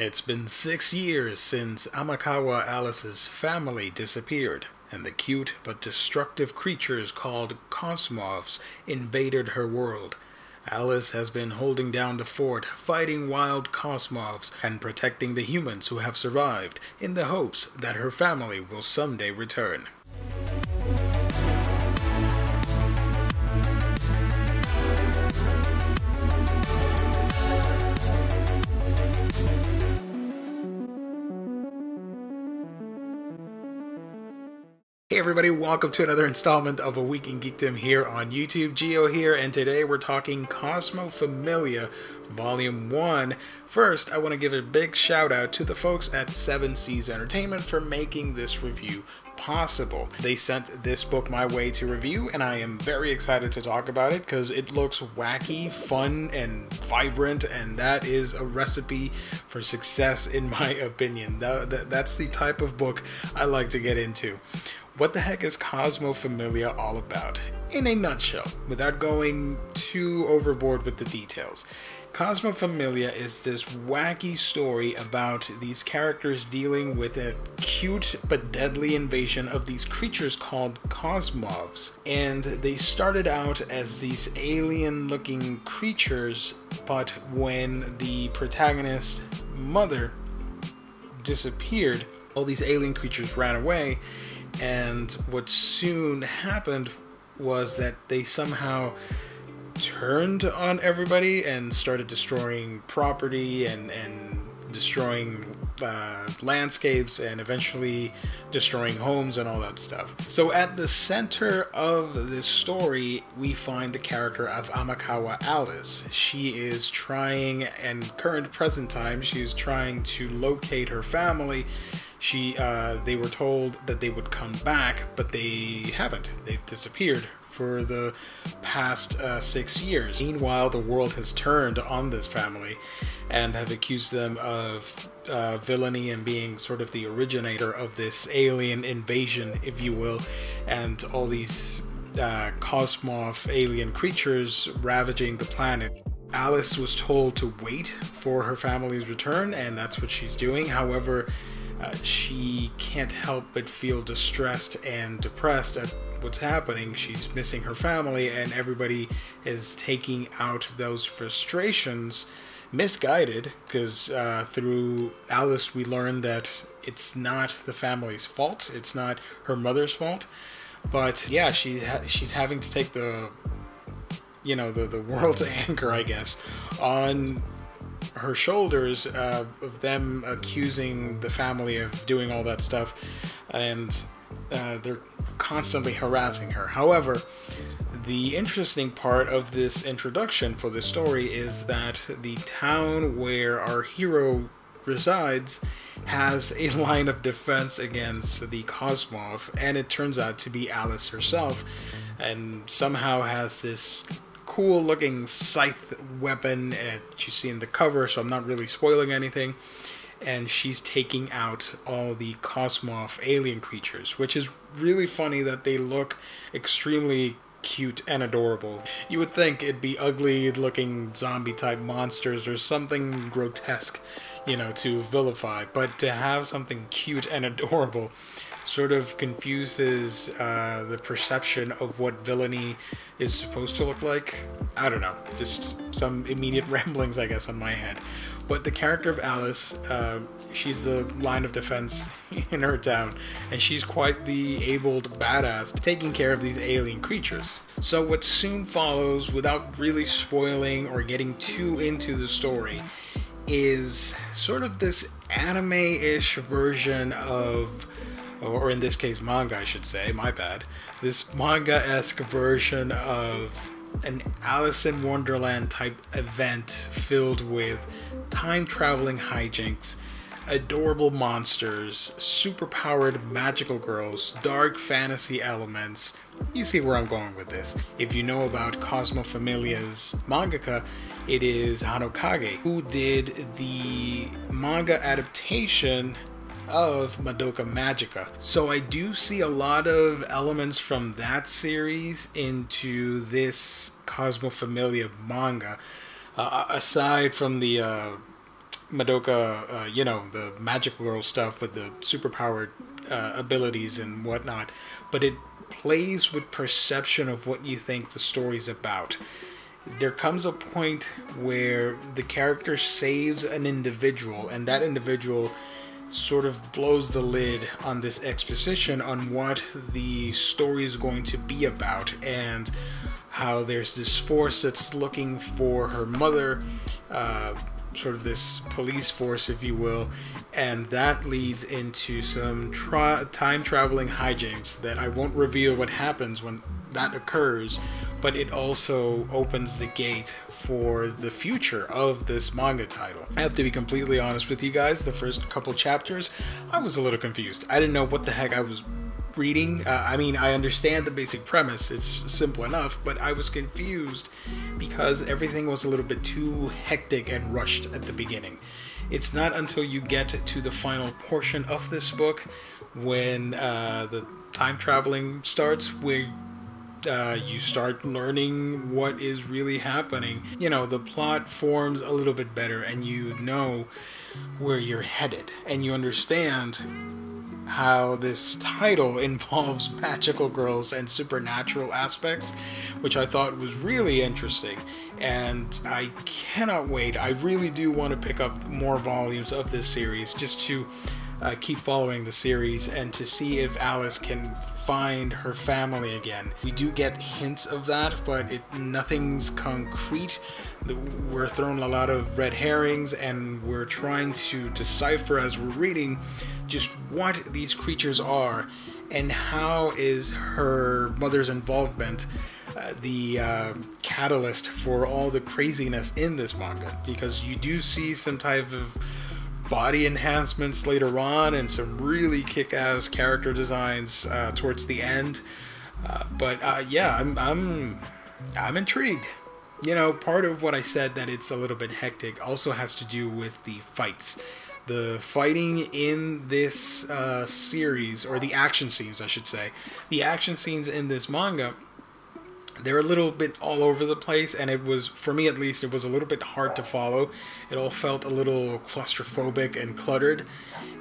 It's been 6 years since Amakawa Alice's family disappeared, and the cute but destructive creatures called Kosmovs invaded her world. Alice has been holding down the fort, fighting wild Kosmovs, and protecting the humans who have survived, in the hopes that her family will someday return. Hey everybody, welcome to another installment of A Week in Geekdom here on YouTube. Geo here, and today we're talking Cosmo Familia Volume 1. First, I want to give a big shout out to the folks at Seven Seas Entertainment for making this review possible. They sent this book my way to review, and I am very excited to talk about it because it looks wacky, fun, and vibrant, and that is a recipe for success in my opinion. That's the type of book I like to get into. What the heck is Cosmo Familia all about? In a nutshell, without going too overboard with the details. Cosmo Familia is this wacky story about these characters dealing with a cute but deadly invasion of these creatures called Kosmovs. And they started out as these alien-looking creatures, but when the protagonist's mother disappeared, all these alien creatures ran away, and what soon happened was that they somehow turned on everybody and started destroying property and destroying landscapes and eventually destroying homes and all that stuff. So at the center of this story, we find the character of Amakawa Alice. She is trying, and current present time, she's trying to locate her family. They were told that they would come back, but they haven't. They've disappeared for the past 6 years. Meanwhile, the world has turned on this family and have accused them of villainy and being sort of the originator of this alien invasion, if you will, and all these Kosmov alien creatures ravaging the planet. Alice was told to wait for her family's return, and that's what she's doing. However, she can't help but feel distressed and depressed at what's happening. She's missing her family, and everybody is taking out those frustrations, misguided, because through Alice we learn that it's not the family's fault, it's not her mother's fault, but yeah, she's having to take the, you know, the world's anger, I guess, on her shoulders, of them accusing the family of doing all that stuff, and they're constantly harassing her. However, the interesting part of this introduction for this story is that the town where our hero resides has a line of defense against the Kosmov, and it turns out to be Alice herself, and somehow has this cool looking scythe weapon that you see in the cover, so I'm not really spoiling anything, and she's taking out all the Kosmov alien creatures, which is really funny that they look extremely cute and adorable. You would think it'd be ugly looking zombie type monsters or something grotesque, you know, to vilify, but to have something cute and adorable sort of confuses the perception of what villainy is supposed to look like. I don't know, just some immediate ramblings, I guess, on my head. But the character of Alice, she's the line of defense in her town, and she's quite the abled badass taking care of these alien creatures. So what soon follows, without really spoiling or getting too into the story, is sort of this anime-ish version of, or in this case manga I should say, my bad, this manga-esque version of an Alice in Wonderland type event filled with time-traveling hijinks, adorable monsters, super-powered magical girls, dark fantasy elements. You see where I'm going with this. If you know about Cosmo Familia's mangaka, it is Hanokage, who did the manga adaptation of Madoka Magica. So I do see a lot of elements from that series into this Cosmo Familia manga, aside from the Madoka, the magic girl stuff with the superpowered abilities and whatnot, but it plays with perception of what you think the story's about. There comes a point where the character saves an individual, and that individual sort of blows the lid on this exposition on what the story is going to be about, and how there's this force that's looking for her mother, sort of this police force, if you will, and that leads into some time-traveling hijinks that I won't reveal what happens when that occurs, but it also opens the gate for the future of this manga title. I have to be completely honest with you guys, the first couple chapters, I was a little confused. I didn't know what the heck I was reading. I mean, I understand the basic premise, it's simple enough, but I was confused because everything was a little bit too hectic and rushed at the beginning. It's not until you get to the final portion of this book, when the time traveling starts, where you start learning what is really happening. You know, the plot forms a little bit better, and you know where you're headed, and you understand how this title involves magical girls and supernatural aspects, which I thought was really interesting, and I cannot wait. I really do want to pick up more volumes of this series just to keep following the series and to see if Alice can find her family again. We do get hints of that, but nothing's concrete. We're thrown a lot of red herrings, and we're trying to decipher as we're reading just what these creatures are and how is her mother's involvement the catalyst for all the craziness in this manga, because you do see some type of body enhancements later on and some really kick-ass character designs towards the end, but yeah, I'm intrigued. You know, part of what I said that it's a little bit hectic also has to do with the fights. The fighting in this series, or the action scenes I should say, the action scenes in this manga, they're a little bit all over the place, and it was, for me at least, it was a little bit hard to follow. It all felt a little claustrophobic and cluttered,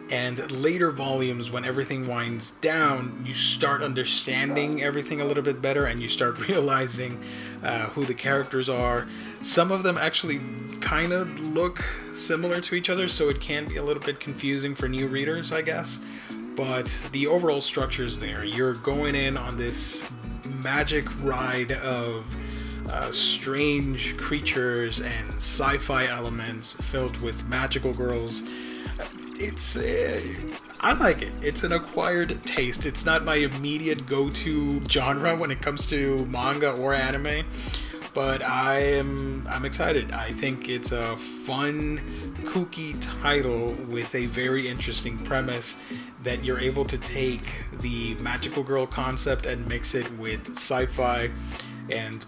and later volumes, when everything winds down, you start understanding everything a little bit better, and you start realizing who the characters are. Some of them actually kind of look similar to each other, so it can be a little bit confusing for new readers, I guess, but the overall structure's there. You're going in on this magic ride of strange creatures and sci-fi elements filled with magical girls. It's I like it. It's an acquired taste. It's not my immediate go-to genre when it comes to manga or anime, but I'm excited. I think it's a fun, kooky title with a very interesting premise, that you're able to take the magical girl concept and mix it with sci-fi and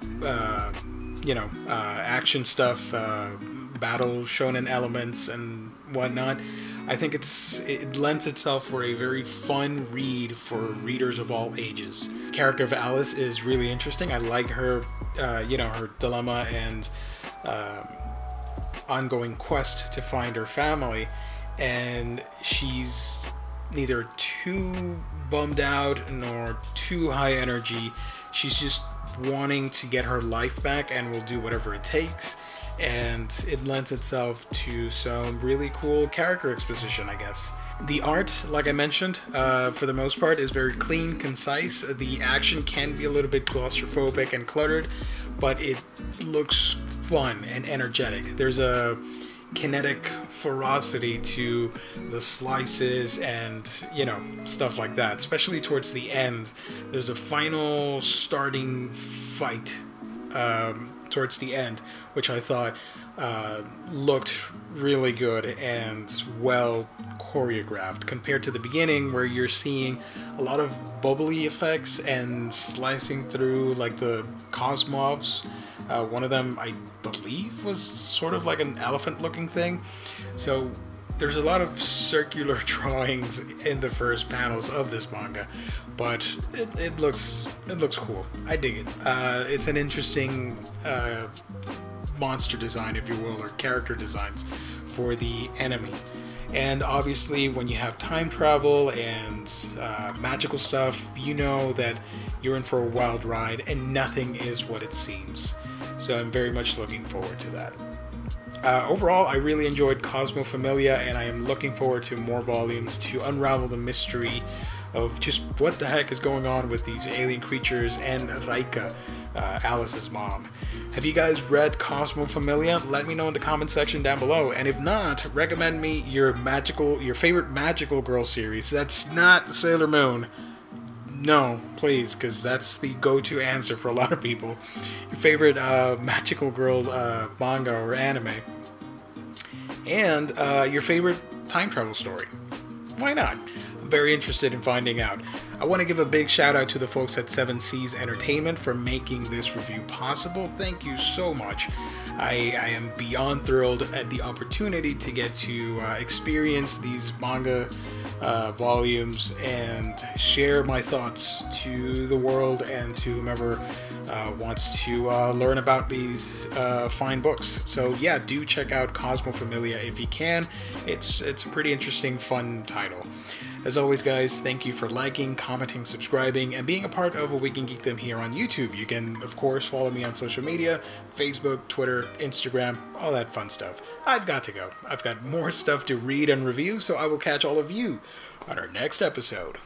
action stuff, battle shonen elements and whatnot. I think it lends itself for a very fun read for readers of all ages. The character of Alice is really interesting. I like her, her dilemma and ongoing quest to find her family, and she's neither too bummed out nor too high energy. She's just wanting to get her life back and will do whatever it takes, and it lends itself to some really cool character exposition, I guess. The art, like I mentioned, for the most part is very clean, concise. The action can be a little bit claustrophobic and cluttered, but it looks fun and energetic. There's a kinetic ferocity to the slices and, you know, stuff like that, especially towards the end. There's a final starting fight towards the end, which I thought looked really good and well choreographed compared to the beginning, where you're seeing a lot of bubbly effects and slicing through, like the Kosmovs. One of them, I believe, was sort of like an elephant-looking thing. So there's a lot of circular drawings in the first panels of this manga, but it looks cool. I dig it. It's an interesting monster design, if you will, or character designs for the enemy. And obviously when you have time travel and magical stuff, you know that you're in for a wild ride and nothing is what it seems. So I'm very much looking forward to that. Overall, I really enjoyed Cosmo Familia, and I am looking forward to more volumes to unravel the mystery of just what the heck is going on with these alien creatures and Raika, Alice's mom. Have you guys read Cosmo Familia? Let me know in the comment section down below, and if not, recommend me your favorite magical girl series. That's not Sailor Moon. No, please, because that's the go-to answer for a lot of people. Your favorite magical girl manga or anime, and your favorite time travel story. Why not? I'm very interested in finding out. I want to give a big shout out to the folks at Seven Seas Entertainment for making this review possible. Thank you so much. I am beyond thrilled at the opportunity to get to experience these manga volumes and share my thoughts to the world and to whomever wants to learn about these fine books. So yeah, do check out Cosmo Familia if you can. It's a pretty interesting, fun title. As always, guys, thank you for liking, commenting, subscribing, and being a part of A Week in Geekdom here on YouTube. You can, of course, follow me on social media, Facebook, Twitter, Instagram, all that fun stuff. I've got to go. I've got more stuff to read and review, so I will catch all of you on our next episode.